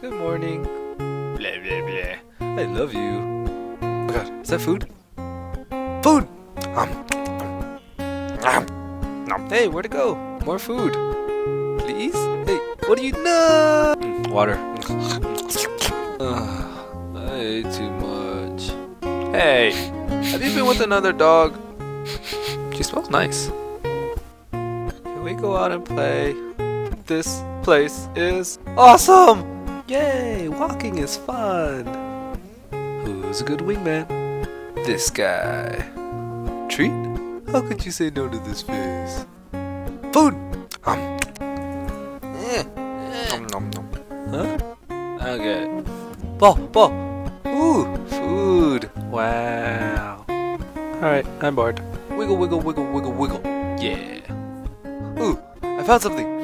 good morning, blah blah blah, I love you. Oh my god, is that food? Food! Hey, where'd it go? More food. Please? Hey, what do you know? Water. I ate too much. Hey, have you been with another dog? She smells nice. Can we go out and play? This place is awesome! Yay, walking is fun. Who's a good wingman? This guy. Treat? How could you say no to this face? Food! Huh? Okay. Ball! Ooh! Food! Wow! Alright, I'm bored. Wiggle! Yeah! Ooh! I found something!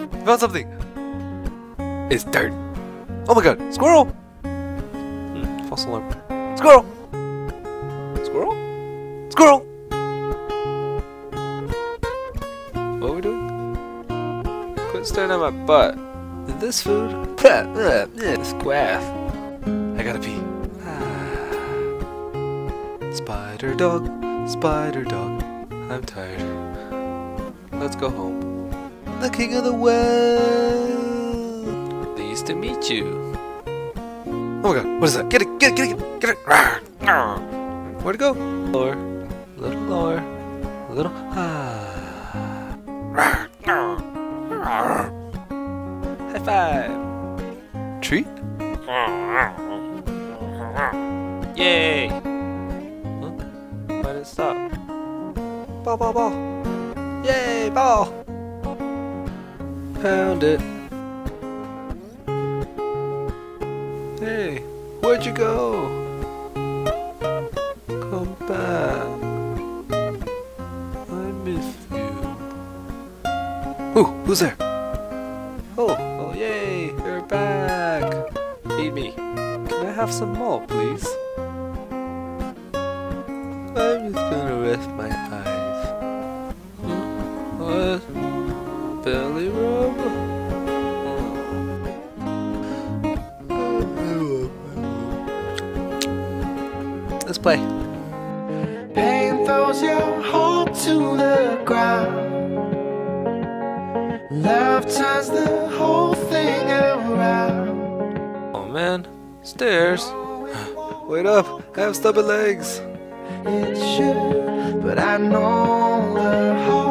It's dirt! Oh my god! Squirrel! False alarm. Squirrel! What are we doing? Quit staring at my butt. Is this food? Squaff. I gotta pee. Spider dog. I'm tired. Let's go home. The king of the world. Pleased to meet you. Oh my god, what is that? Get it! Where'd it go? Lower. A little high. High five! Treat? Yay! Huh? Why did it stop? Ball! Yay, ball! Pound it! Hey, where'd you go? Come back! I miss you. Ooh, who's there? Oh, yay! You're back! Feed me. Can I have some more, please? I'm just gonna rest my eyes. What? Belly rub? Let's play. Pain throws your heart to the ground. Love turns the whole thing around. Oh man, stairs. Wait up, I have stubborn legs. It should, but I know the